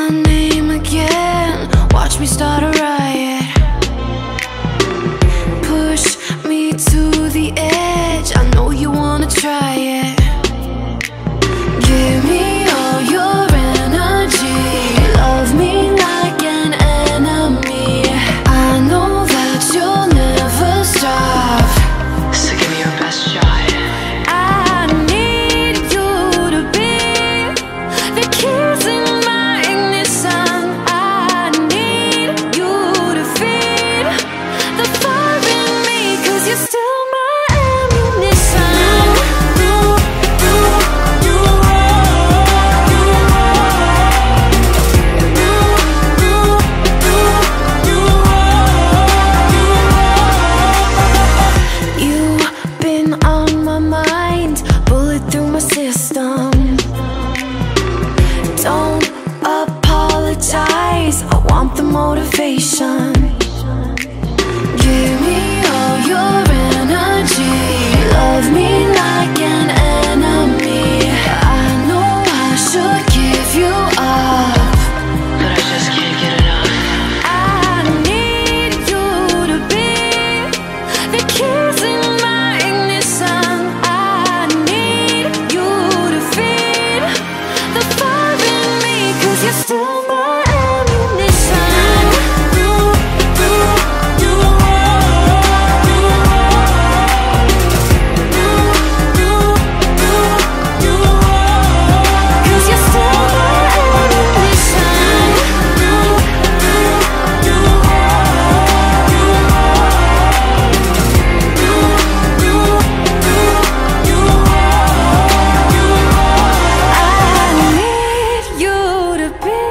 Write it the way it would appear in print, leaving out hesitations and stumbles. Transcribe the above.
my name again. Watch me start a riot. Push me to the edge. I know you wanna try it. Give me all your energy. Love me like an enemy. I know that you'll never stop, so give me your best shot. I need you to be the kiss in my ignition. I need you to feed the fire in me, 'cause you're still system. Don't apologize, I want the motivation. Give me all your energy. Love me like an enemy. I know I should give you up, but I just can't get enough. I need you to be the kiss in my ignition. Still my ammunition. Cause you're still my ammunition. I need you to be